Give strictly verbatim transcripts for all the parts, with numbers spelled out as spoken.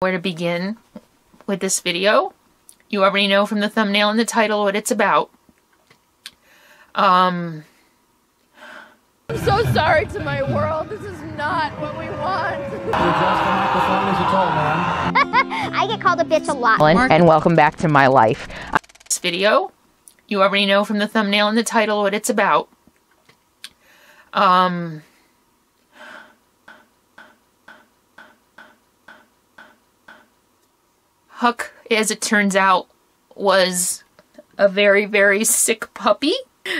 Where to begin with this video. You already know from the thumbnail and the title what it's about. Um, I'm so sorry to my world. This is not what we want. You adjust the microphone as you told, man. I get called a bitch a lot. And welcome back to my life. This video. You already know from the thumbnail and the title what it's about. Um... Huck, as it turns out, was a very, very sick puppy.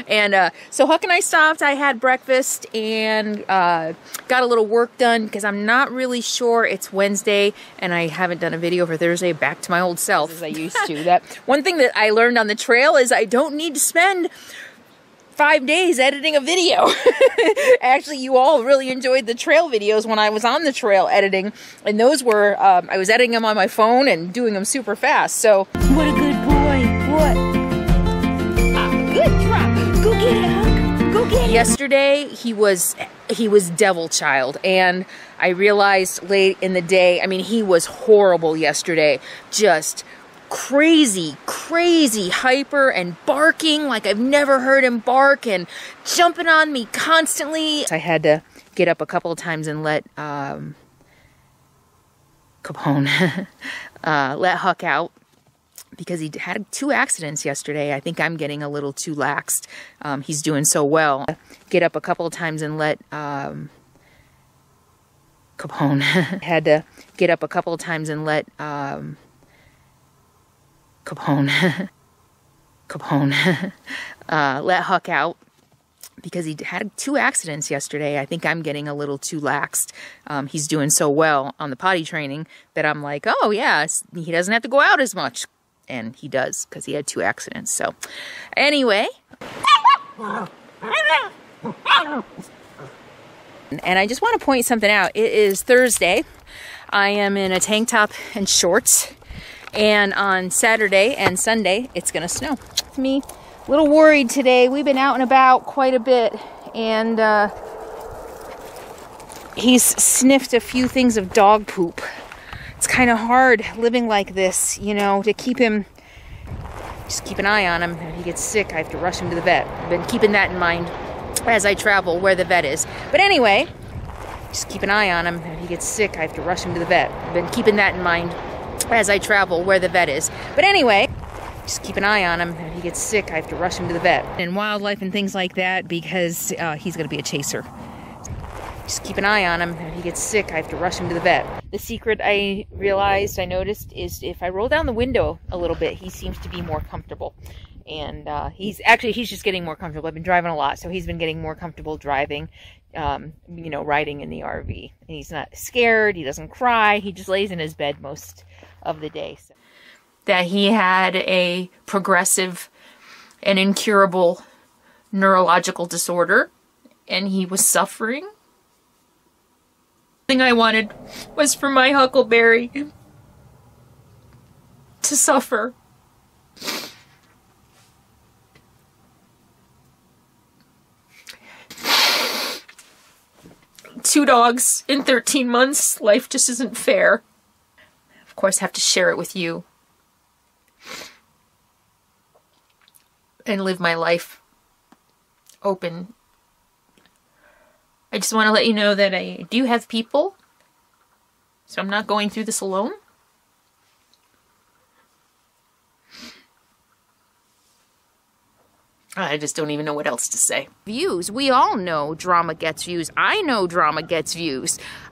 And uh, so Huck and I stopped, I had breakfast and uh, got a little work done because I'm not really sure. It's Wednesday and I haven't done a video for Thursday. Back to my old self as I used to. That one thing that I learned on the trail is I don't need to spend five days editing a video. Actually, you all really enjoyed the trail videos when I was on the trail editing, and those were, um, I was editing them on my phone and doing them super fast, so. What a good boy, what? Ah, good drop, go get it, go get it. Yesterday, he was, he was devil child, and I realized late in the day, I mean, he was horrible yesterday, just crazy, crazy hyper and barking like I've never heard him bark and jumping on me constantly. I had to get up a couple of times and let um, Capone uh, let Huck out because he had two accidents yesterday. I think I'm getting a little too laxed. Um, he's doing so well. Get up a couple of times and let um, Capone had to get up a couple of times and let um, Capone, Capone, uh, let Huck out because he had two accidents yesterday. I think I'm getting a little too laxed. Um, he's doing so well on the potty training that I'm like, oh yeah, he doesn't have to go out as much. And he does because he had two accidents. So anyway. And I just want to point something out. It is Thursday. I am in a tank top and shorts. And on Saturday and Sunday, it's gonna snow. It's me, a little worried today. We've been out and about quite a bit, and uh, he's sniffed a few things of dog poop. It's kind of hard living like this, you know, to keep him, just keep an eye on him. If he gets sick, I have to rush him to the vet. I've been keeping that in mind as I travel, where the vet is. But anyway, just keep an eye on him. If he gets sick, I have to rush him to the vet. I've been keeping that in mind as I travel where the vet is. But anyway, just keep an eye on him. If he gets sick, I have to rush him to the vet. And wildlife and things like that because uh, he's gonna be a chaser. Just keep an eye on him. If he gets sick, I have to rush him to the vet. The secret I realized, I noticed, is if I roll down the window a little bit, he seems to be more comfortable. And uh, he's actually, he's just getting more comfortable. I've been driving a lot, so he's been getting more comfortable driving, um, you know, riding in the R V. And he's not scared, he doesn't cry, he just lays in his bed most of the day. So. That he had a progressive and incurable neurological disorder, and he was suffering. The thing I wanted was for my Huckleberry to suffer. Two dogs in thirteen months, life just isn't fair. Of course, I have to share it with you and live my life open. I just want to let you know that I do have people, so I'm not going through this alone. I just don't even know what else to say. Views. We all know drama gets views. I know drama gets views.